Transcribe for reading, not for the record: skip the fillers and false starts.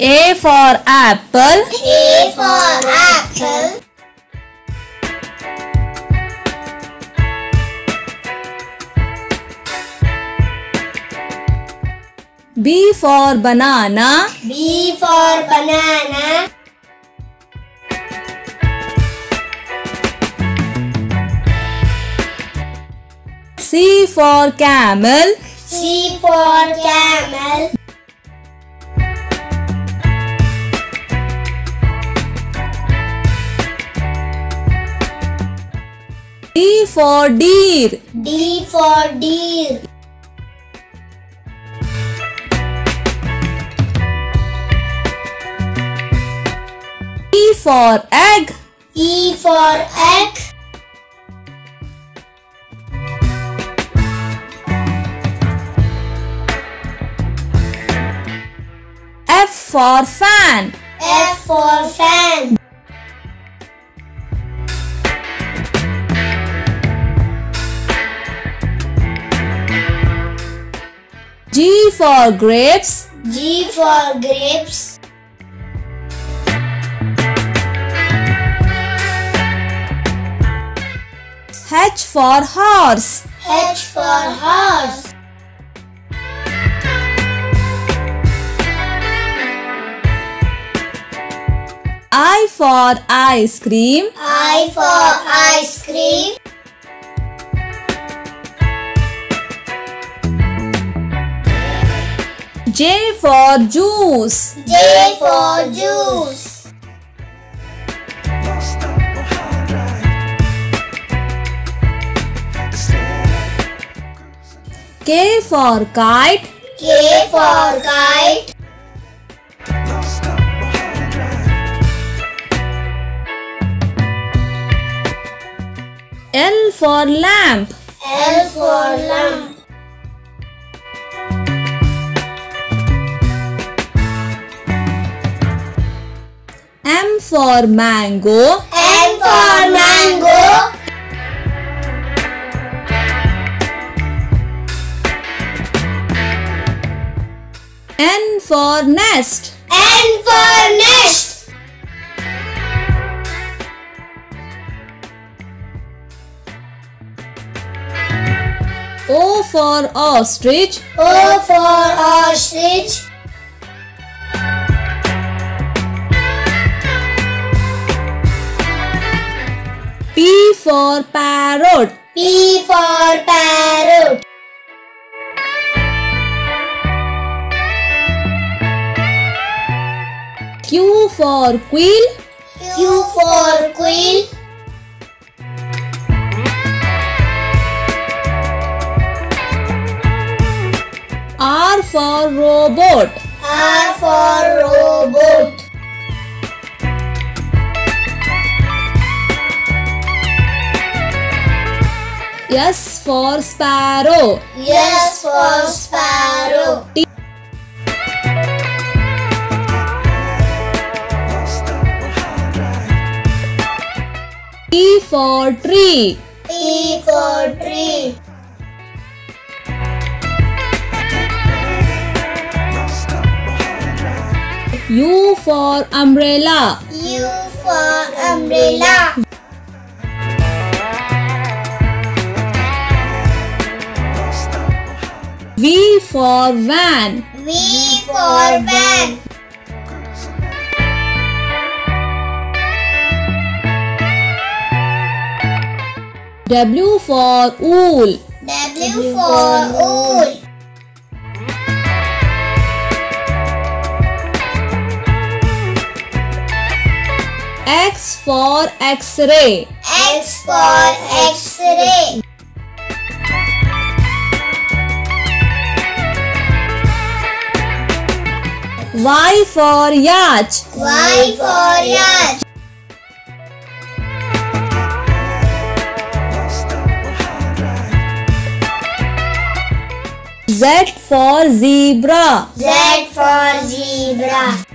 A for apple. A for apple. B for banana. B for banana. C for camel. C for camel. D for deer. D for deer. E for egg. E for egg. F for fan. F for fan. G for grapes. G for grapes. H for horse. H for horse. I for ice cream. I for ice cream. J for juice. J for juice. K for kite. K for kite. L for lamp. L for lamp. M for mango. M for mango. N for nest. N for nest. O for ostrich. O for ostrich. P for parrot. P for parrot. Q for quill. Q for quill. R for robot. R for robot. S for sparrow. S for sparrow. T for tree. T for tree. U for umbrella. U for umbrella. V for van. V for van. W for wool. W for wool. X for X-ray. X for X-ray. Y for yacht. Y for yacht. Z for zebra. Z for zebra.